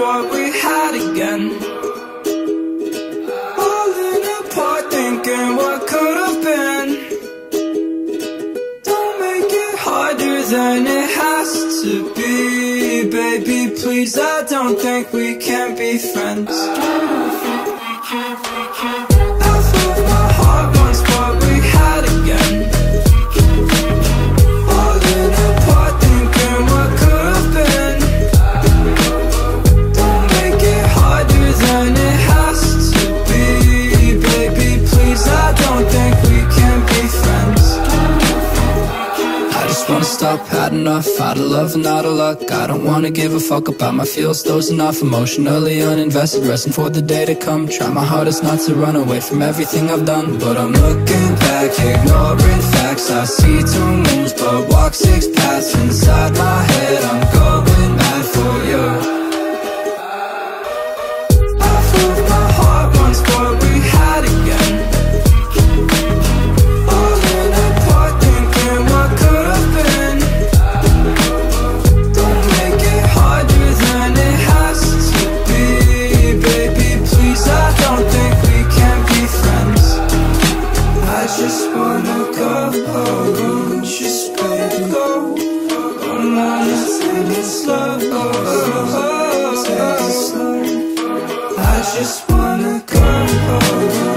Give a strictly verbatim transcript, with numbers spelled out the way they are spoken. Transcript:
what we had again. Falling apart, thinking what could have been. Don't make it harder than it has to be. Baby, please, I don't think we can be friends. Half of my heart wants what we had again. Stop, had enough, out of love and out of luck. I don't wanna give a fuck about my feels, those enough. Emotionally uninvested, resting for the day to come. Try my hardest not to run away from everything I've done, but I'm looking back, ignoring facts. I see two moons, but walk six paths. Inside my head, I'm going mad for you. Half of my heart wants what we had again. I just wanna go home.